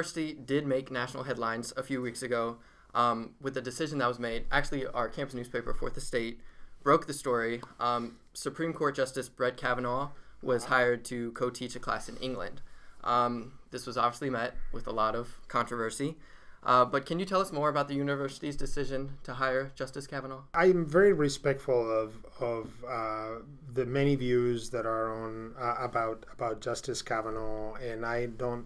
University did make national headlines a few weeks ago with the decision that was made. Actually, our campus newspaper, Fourth Estate, broke the story. Supreme Court Justice Brett Kavanaugh was hired to co-teach a class in England. This was obviously met with a lot of controversy. But can you tell us more about the university's decision to hire Justice Kavanaugh? I'm very respectful of the many views that are on about Justice Kavanaugh, and I don't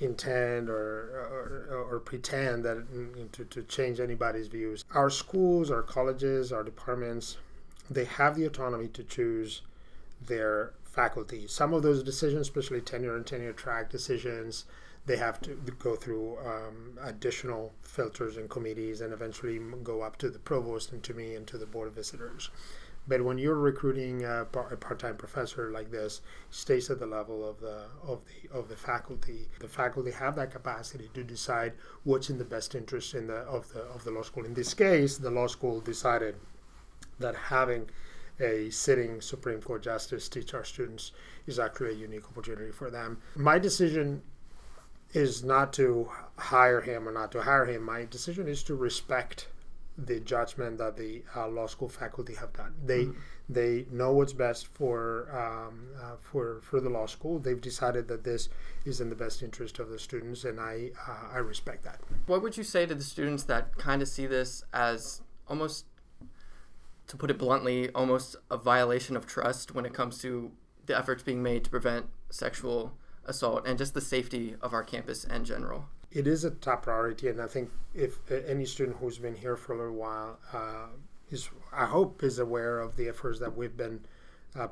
intend or pretend that to change anybody's views. Our schools, our colleges, our departments, they have the autonomy to choose their faculty. Some of those decisions, especially tenure and tenure track decisions, they have to go through additional filters and committees and eventually go up to the provost and to me and to the board of visitors. But when you're recruiting a part-time professor like this, it stays at the level of the faculty. The faculty have that capacity to decide what's in the best interest of the law school. In this case, the law school decided that having a sitting Supreme Court justice teach our students is actually a unique opportunity for them. My decision is not to hire him or not to hire him. My decision is to respect the judgment that the law school faculty have done. They know what's best for the law school. They've decided that this is in the best interest of the students, and I respect that. What would you say to the students that kind of see this as almost, to put it bluntly, almost a violation of trust when it comes to the efforts being made to prevent sexual assault and just the safety of our campus in general? It is a top priority, and I think if any student who's been here for a little while I hope is aware of the efforts that we've been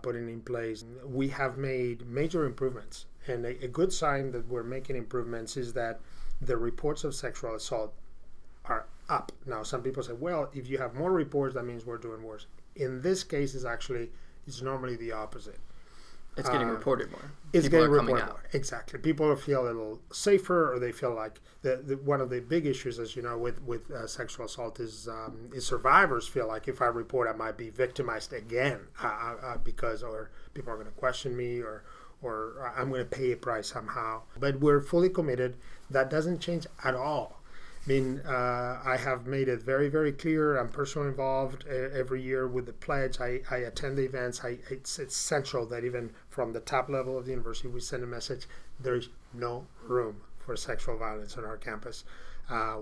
putting in place. We have made major improvements, and a good sign that we're making improvements is that the reports of sexual assault are up. Now, some people say, well, if you have more reports, that means we're doing worse. In this case, it's normally the opposite. It's getting reported more. It's getting reported more. Exactly. People feel a little safer, or they feel like one of the big issues, as you know, with sexual assault is survivors feel like, if I report, I might be victimized again because people are going to question me, or I'm going to pay a price somehow. But we're fully committed. That doesn't change at all. I mean, I have made it very, very clear. I'm personally involved every year with the pledge. I attend the events. It's essential that even from the top level of the university, we send a message: there is no room for sexual violence on our campus.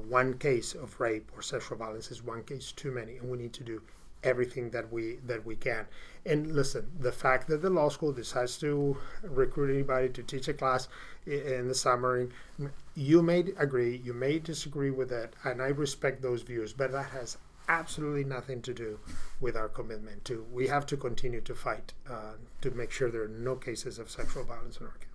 One case of rape or sexual violence is one case too many, and we need to do everything that we can. And listen, the fact that the law school decides to recruit anybody to teach a class in the summer, you may agree, you may disagree with it, and I respect those views, but that has absolutely nothing to do with our commitment. We have to continue to fight to make sure there are no cases of sexual violence in our campus.